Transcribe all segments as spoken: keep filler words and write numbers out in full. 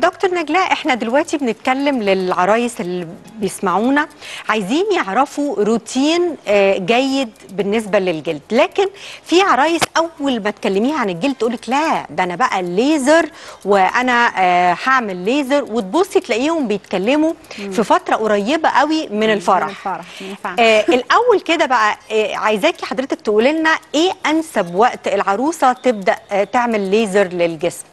دكتور نجلاء، احنا دلوقتي بنتكلم للعرايس اللي بيسمعونا، عايزين يعرفوا روتين جيد بالنسبه للجلد، لكن في عرايس اول ما تكلميها عن الجلد تقولك لا ده انا بقى الليزر وانا هعمل ليزر، وتبصي تلاقيهم بيتكلموا في فتره قريبه قوي من الفرح. من الفرح. من الفرح. الاول كده بقى عايزاكي حضرتك تقولي لنا ايه انسب وقت العروسه تبدا تعمل ليزر للجسم؟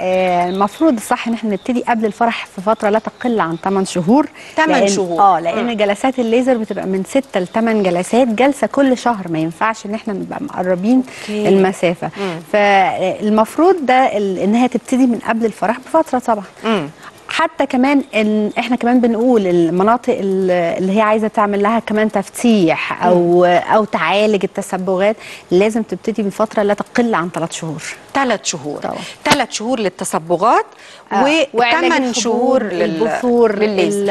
المفروض الصح ان احنا نبتدي قبل الفرح في فتره لا تقل عن ثمانية شهور. ثمانية شهور اه لان م. جلسات الليزر بتبقى من ستة لثمانية جلسات، جلسه كل شهر، ما ينفعش ان احنا نبقى مقربين أوكي. المسافه. م. فالمفروض ده ان هي تبتدي من قبل الفرح بفتره طبعا. م. حتى كمان ان احنا كمان بنقول المناطق اللي هي عايزه تعمل لها كمان تفتيح او او تعالج التصبغات لازم تبتدي من فتره لا تقل عن ثلاث شهور. ثلاث شهور طبعا. ثلاث شهور للتصبغات آه. وثمان شهور للبثور لل...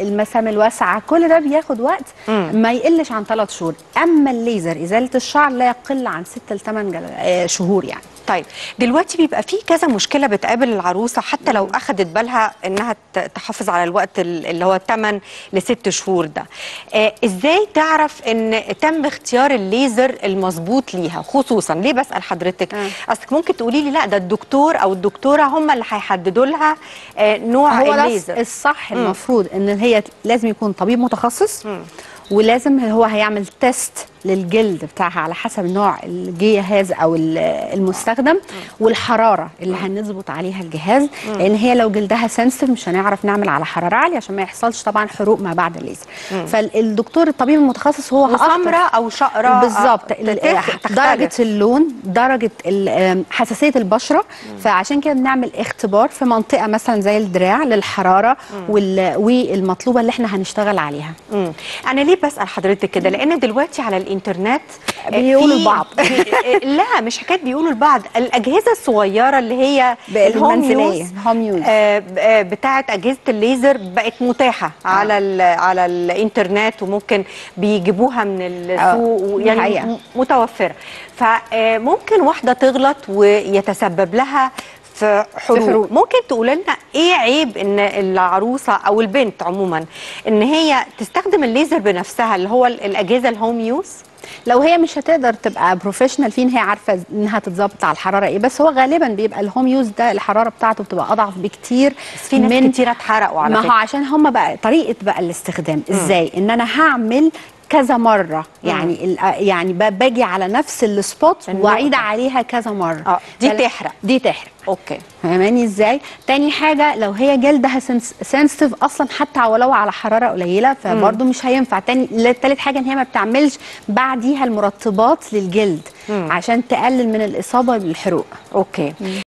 المسام الواسعه، كل ده بياخد وقت مم. ما يقلش عن ثلاث شهور. اما الليزر ازاله الشعر لا يقل عن ستة لثمانية شهور يعني. طيب دلوقتي بيبقى في كذا مشكله بتقابل العروسه حتى لو اخذت بالها انها تحافظ على الوقت اللي هو ثمانية لستة شهور ده، آه ازاي تعرف ان تم اختيار الليزر المظبوط ليها؟ خصوصا ليه بسال حضرتك؟ آه. اصلك ممكن تقولي لي لا ده الدكتور او الدكتوره هم اللي هيحددوا لها آه نوع هو الليزر الصح. م. المفروض ان هي لازم يكون طبيب متخصص، م. ولازم هو هيعمل تيست للجلد بتاعها على حسب نوع الجهاز او المستخدم والحراره اللي هنظبط عليها الجهاز، لان هي لو جلدها سنسيتيف مش هنعرف نعمل على حراره عاليه عشان ما يحصلش طبعا حروق ما بعد الليزر. فالدكتور الطبيب المتخصص هو حمراء او شقراء بالظبط، درجه اللون، درجه حساسيه البشره. فعشان كده بنعمل اختبار في منطقه مثلا زي الدراع للحراره والمطلوبه اللي احنا هنشتغل عليها. انا ليه بسال حضرتك كده؟ لان دلوقتي على الانترنت بيقولوا البعض لا مش حكايه بيقولوا البعض، الاجهزه الصغيره اللي هي المنزليه هوم يوز بتاعه اجهزه الليزر بقت متاحه آه. على ال على الانترنت، وممكن بيجيبوها من السوق آه. يعني متوفره. فممكن واحده تغلط ويتسبب لها في حروق. ممكن تقول لنا ايه عيب ان العروسه او البنت عموما ان هي تستخدم الليزر بنفسها اللي هو الاجهزه الهوم يوز؟ لو هي مش هتقدر تبقى بروفيشنال فيه ان هي عارفه انها تتظبط على الحراره ايه، بس هو غالبا بيبقى الهوم يوز ده الحراره بتاعته بتبقى اضعف بكتير. بس في ناس من كتير اتحرقوا على فكره. ما هو عشان هم بقى طريقه بقى الاستخدام ازاي م. ان انا هعمل كذا مره يعني مم. يعني باجي على نفس السبوت واعيد عليها كذا مره آه. دي تحرق دي تحرق اوكي، فاهماني ازاي؟ تاني حاجه لو هي جلدها سنسيتيف اصلا حتى ولو على حراره قليله فبرضه مش هينفع. تاني تالت حاجه ان هي ما بتعملش بعديها المرطبات للجلد مم. عشان تقلل من الاصابه بالحروق. اوكي مم.